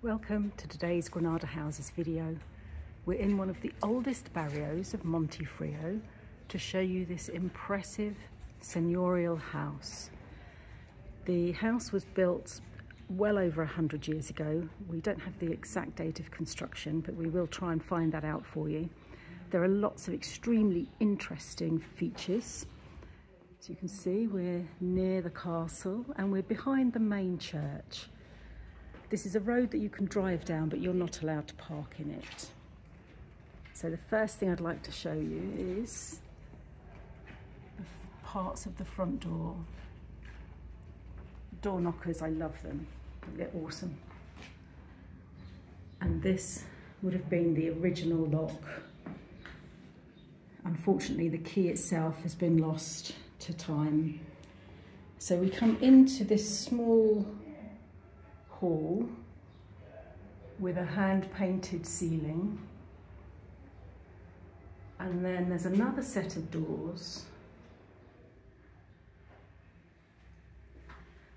Welcome to today's Granada Houses video. We're in one of the oldest barrios of Montefrio to show you this impressive seigneurial house. The house was built well over 100 years ago. We don't have the exact date of construction, but we will try and find that out for you. There are lots of extremely interesting features. As you can see, we're near the castle and we're behind the main church. This is a road that you can drive down, but you're not allowed to park in it. So the first thing I'd like to show you is the parts of the front door. Door knockers, I love them. They're awesome. And this would have been the original lock. Unfortunately, the key itself has been lost to time. So we come into this small hall with a hand-painted ceiling, and then there's another set of doors.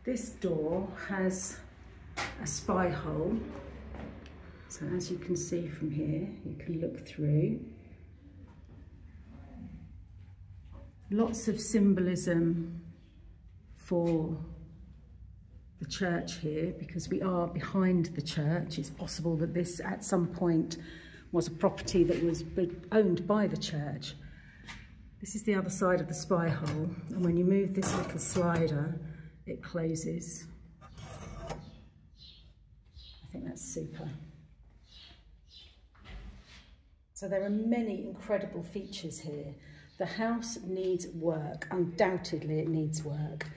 This door has a spy hole, so as you can see from here, you can look through. Lots of symbolism for the church here, because we are behind the church. It's possible that this at some point was a property that was owned by the church. This is the other side of the spy hole, and when you move this little slider, it closes. I think that's super. So there are many incredible features here. The house needs work, undoubtedly it needs work.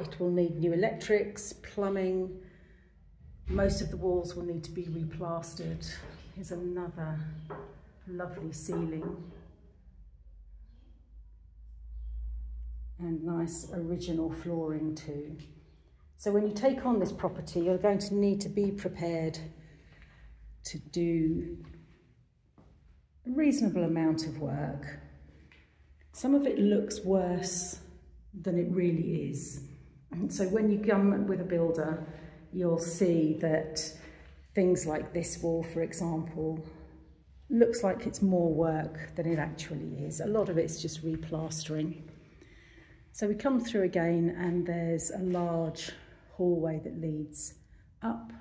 It will need new electrics, plumbing. Most of the walls will need to be replastered. Here's another lovely ceiling. And nice original flooring too. So when you take on this property, you're going to need to be prepared to do a reasonable amount of work. Some of it looks worse than it really is. So when you come with a builder, you'll see that things like this wall, for example, looks like it's more work than it actually is. A lot of it's just replastering. So we come through again and there's a large hallway that leads up.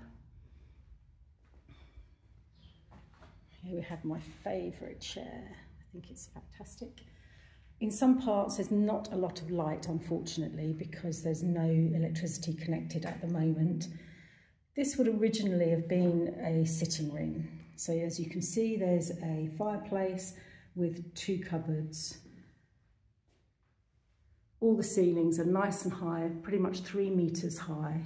Here we have my favourite chair. I think it's fantastic. In some parts, there's not a lot of light, unfortunately, because there's no electricity connected at the moment. This would originally have been a sitting room. So as you can see, there's a fireplace with two cupboards. All the ceilings are nice and high, pretty much 3 meters high.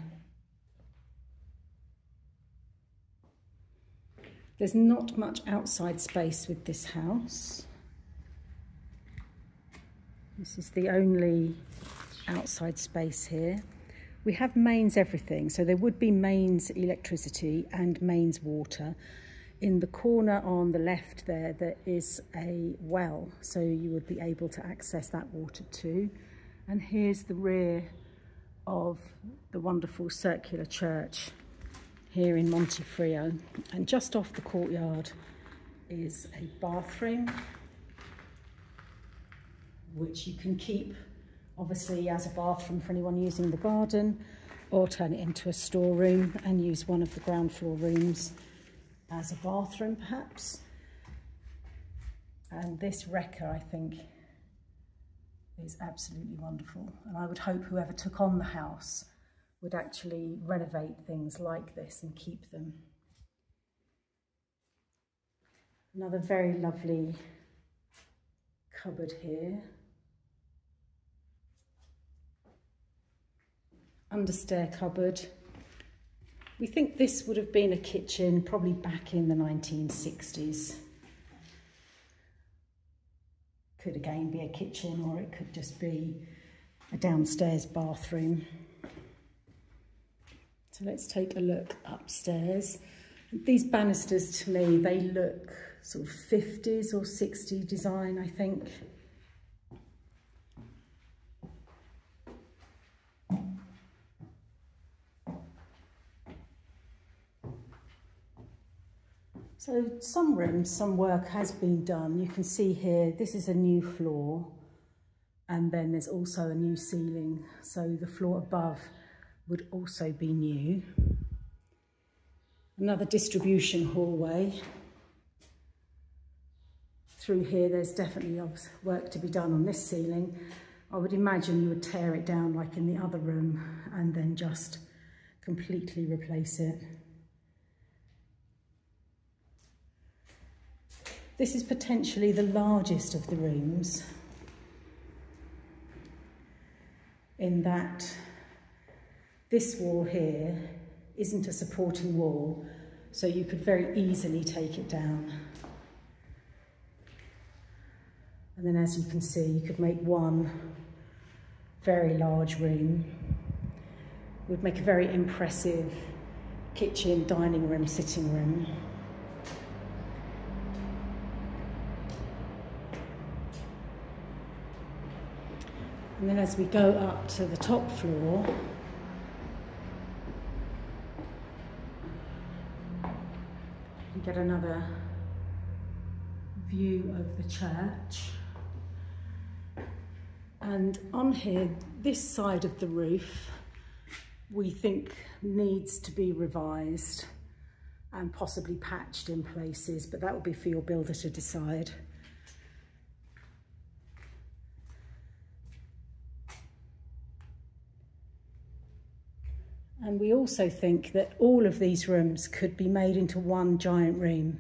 There's not much outside space with this house. This is the only outside space here. We have mains everything, so there would be mains electricity and mains water. In the corner on the left there is a well, so you would be able to access that water too. And here's the rear of the wonderful circular church here in Montefrio. And just off the courtyard is a bathroom, which you can keep, obviously, as a bathroom for anyone using the garden, or turn it into a storeroom and use one of the ground floor rooms as a bathroom, perhaps. And this wrecker, I think, is absolutely wonderful. And I would hope whoever took on the house would actually renovate things like this and keep them. Another very lovely cupboard here. Understair cupboard. We think this would have been a kitchen, probably back in the 1960s. Could again be a kitchen, or it could just be a downstairs bathroom. So let's take a look upstairs. These banisters, to me, they look sort of 50s or 60s design, I think. So some rooms, some work has been done. You can see here, this is a new floor, and then there's also a new ceiling. So the floor above would also be new. Another distribution hallway. Through here, there's definitely work to be done on this ceiling. I would imagine you would tear it down like in the other room and then just completely replace it. This is potentially the largest of the rooms, in that this wall here isn't a supporting wall, so you could very easily take it down. And then, as you can see, you could make one very large room. It would make a very impressive kitchen, dining room, sitting room. And then as we go up to the top floor, you get another view of the church. And on here, this side of the roof, we think needs to be revised and possibly patched in places, but that will be for your builder to decide. And we also think that all of these rooms could be made into one giant room.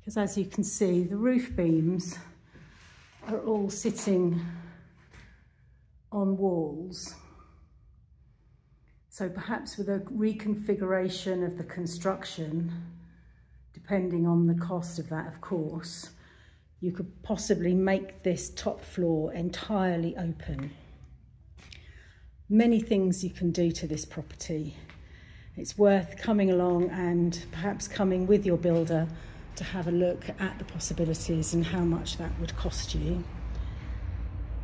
Because as you can see, the roof beams are all sitting on walls. So perhaps with a reconfiguration of the construction, depending on the cost of that, of course, you could possibly make this top floor entirely open. Many things you can do to this property. It's worth coming along and perhaps coming with your builder to have a look at the possibilities and how much that would cost you.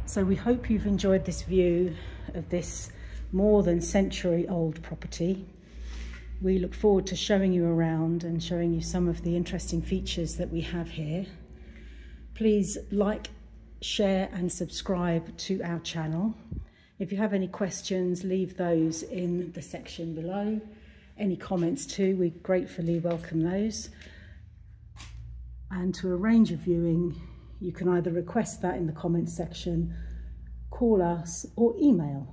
So we hope you've enjoyed this view of this more than century-old property. We look forward to showing you around and showing you some of the interesting features that we have here. Please like, share and subscribe to our channel. If you have any questions, leave those in the section below. Any comments too, we gratefully welcome those. And to arrange a viewing, you can either request that in the comments section, call us or email.